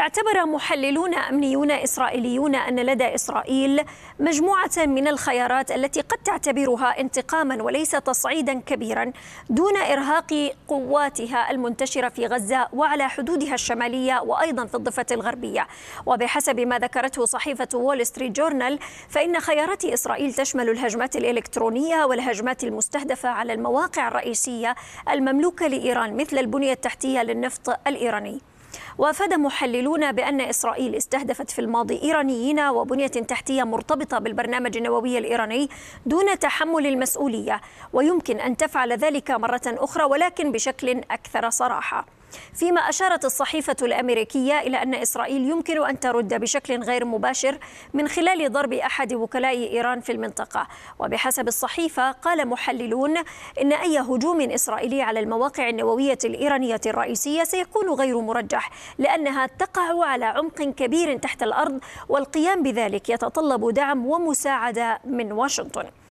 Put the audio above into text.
اعتبر محللون أمنيون إسرائيليون أن لدى إسرائيل مجموعة من الخيارات التي قد تعتبرها انتقاما وليس تصعيدا كبيرا دون إرهاق قواتها المنتشرة في غزة وعلى حدودها الشمالية وأيضا في الضفة الغربية. وبحسب ما ذكرته صحيفة وول ستريت جورنال فإن خيارات إسرائيل تشمل الهجمات الإلكترونية والهجمات المستهدفة على المواقع الرئيسية المملوكة لإيران مثل البنية التحتية للنفط الإيراني. وافاد محللون بأن إسرائيل استهدفت في الماضي إيرانيين وبنية تحتية مرتبطة بالبرنامج النووي الإيراني دون تحمل المسؤولية، ويمكن أن تفعل ذلك مرة أخرى ولكن بشكل أكثر صراحة. فيما أشارت الصحيفة الأمريكية إلى أن إسرائيل يمكن أن ترد بشكل غير مباشر من خلال ضرب أحد وكلاء إيران في المنطقة. وبحسب الصحيفة قال محللون إن أي هجوم إسرائيلي على المواقع النووية الإيرانية الرئيسية سيكون غير مرجح لأنها تقع على عمق كبير تحت الأرض، والقيام بذلك يتطلب دعم ومساعدة من واشنطن.